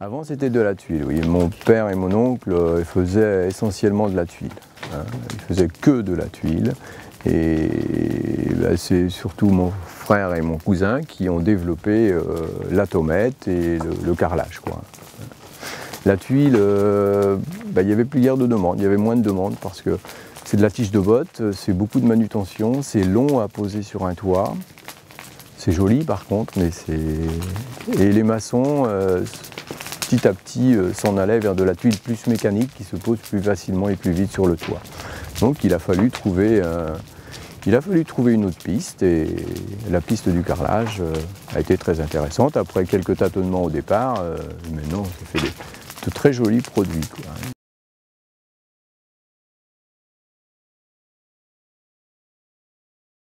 Avant, c'était de la tuile, oui. Mon père et mon oncle faisaient essentiellement de la tuile. Ils faisaient que de la tuile. Et ben, c'est surtout mon frère et mon cousin qui ont développé la tomette et le carrelage, quoi. La tuile, il n'y avait plus guère de demandes, il y avait moins de demandes parce que c'est de la tige de botte, c'est beaucoup de manutention, c'est long à poser sur un toit. C'est joli par contre, mais c'est... Et les maçons, petit à petit, s'en allaient vers de la tuile plus mécanique qui se pose plus facilement et plus vite sur le toit. Donc il a fallu trouver une autre piste et la piste du carrelage a été très intéressante. Après quelques tâtonnements au départ, maintenant on s'est fait de très jolis produits, quoi.